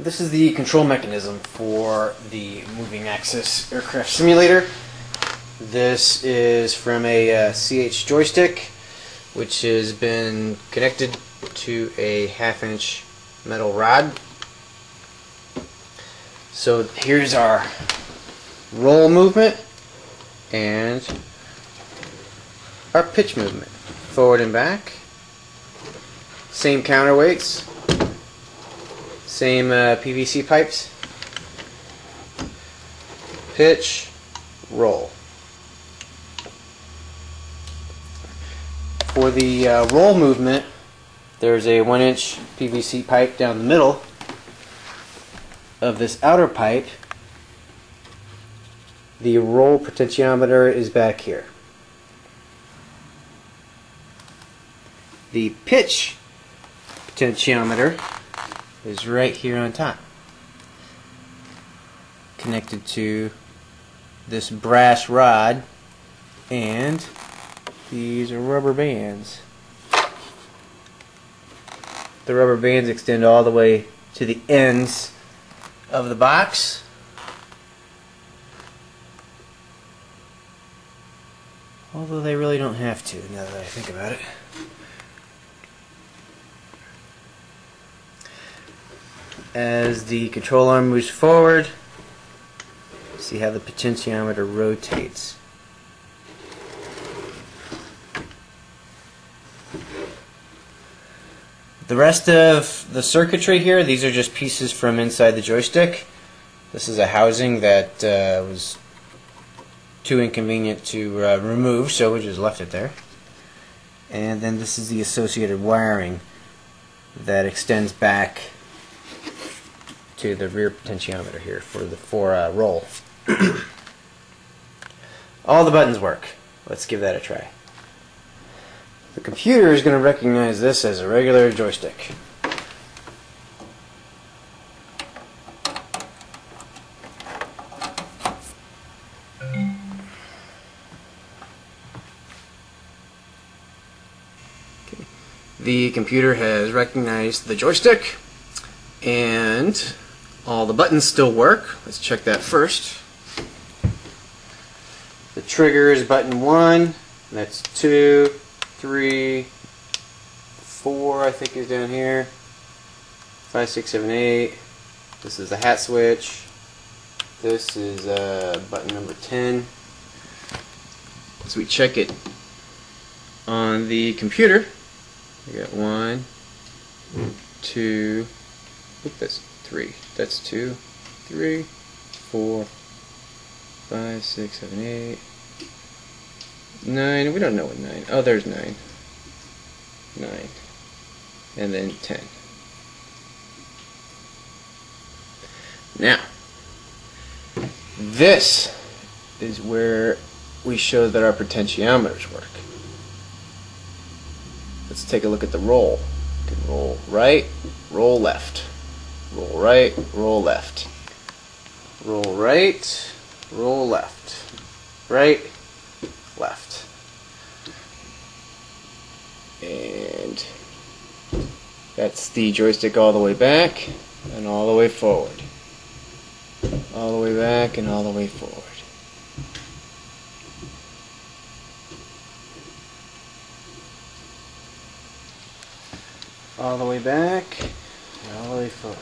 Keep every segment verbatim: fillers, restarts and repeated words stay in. This is the control mechanism for the Moving Axis Aircraft Simulator. This is from a uh, C H joystick, which has been connected to a half-inch metal rod. So here's our roll movement and our pitch movement, forward and back. Same counterweights, same uh, P V C pipes. Pitch, roll. For the uh, roll movement, there's a one-inch P V C pipe down the middle of this outer pipe. The roll potentiometer is back here. The pitch potentiometer is right here on top, connected to this brass rod and these are rubber bands. The rubber bands extend all the way to the ends of the box. Although they really don't have to, now that I think about it. As the control arm moves forward, see how the potentiometer rotates. The rest of the circuitry here, these are just pieces from inside the joystick. This is a housing that uh, was too inconvenient to uh, remove, so we just left it there. And then this is the associated wiring that extends back to the rear potentiometer here for the for uh, roll. All the buttons work. Let's give that a try. The computer is going to recognize this as a regular joystick. Okay. The computer has recognized the joystick and all the buttons still work. Let's check that first. The trigger is button one, that's two, three, four, I think is down here, five, six, seven, eight. This is the hat switch. This is uh, button number ten. So we check it on the computer. We got one, two, oop, that's three. That's two, three, four, five, six, seven, eight. Nine, we don't know what nine. Oh, there's nine. Nine. And then ten. Now, this is where we show that our potentiometers work. Let's take a look at the roll. You can roll right, roll left. Roll right, roll left. Roll right, roll left. Right, left. And that's the joystick all the way back and all the way forward. All the way back and all the way forward. All the way back and all the way forward.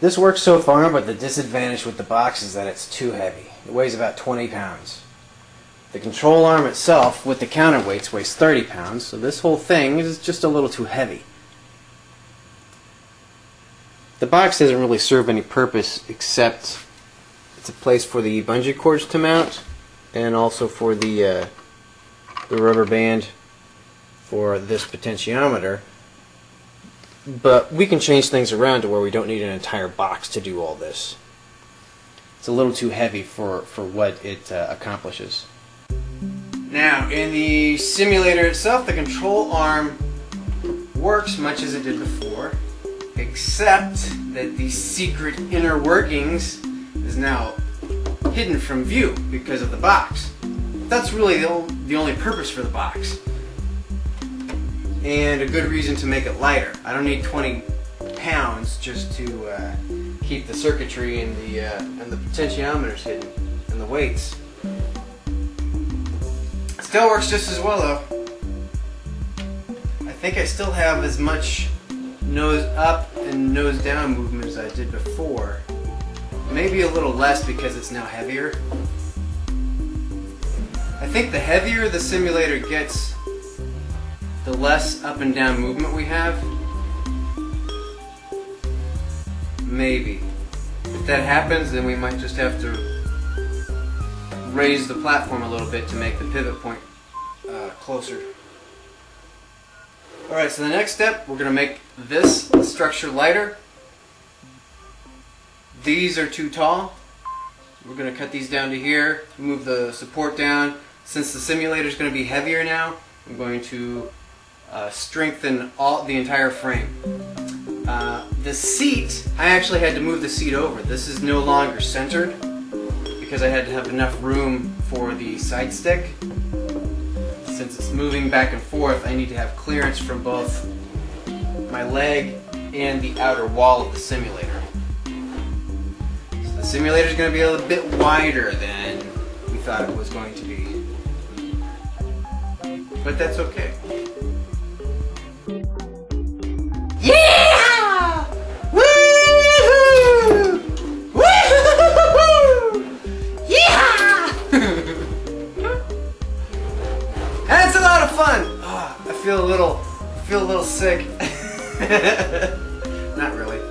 This works so far, but the disadvantage with the box is that it's too heavy. It weighs about twenty pounds. The control arm itself, with the counterweights, weighs thirty pounds, so this whole thing is just a little too heavy. The box doesn't really serve any purpose except it's a place for the bungee cords to mount and also for the, uh, the rubber band for this potentiometer. But we can change things around to where we don't need an entire box to do all this. It's a little too heavy for, for what it uh, accomplishes. Now, in the simulator itself, the control arm works much as it did before, except that the secret inner workings is now hidden from view because of the box. That's really the only purpose for the box, and a good reason to make it lighter. I don't need twenty pounds just to uh, keep the circuitry and the, uh, and the potentiometers hidden, and the weights. It still works just as well though. I think I still have as much nose up and nose down movement as I did before. Maybe a little less because it's now heavier. I think the heavier the simulator gets, the less up and down movement we have. Maybe. If that happens, then we might just have to raise the platform a little bit to make the pivot point uh, closer. Alright, so the next step, we're going to make this structure lighter. These are too tall. We're going to cut these down to here, move the support down. Since the simulator is going to be heavier now, I'm going to uh, strengthen all the entire frame. Uh, the seat, I actually had to move the seat over. This is no longer centered because I had to have enough room for the side stick. Since it's moving back and forth, I need to have clearance from both my leg and the outer wall of the simulator. So the simulator is going to be a little bit wider than we thought it was going to be. But that's okay. Yeah! Feel a little, feel a little sick. Not really.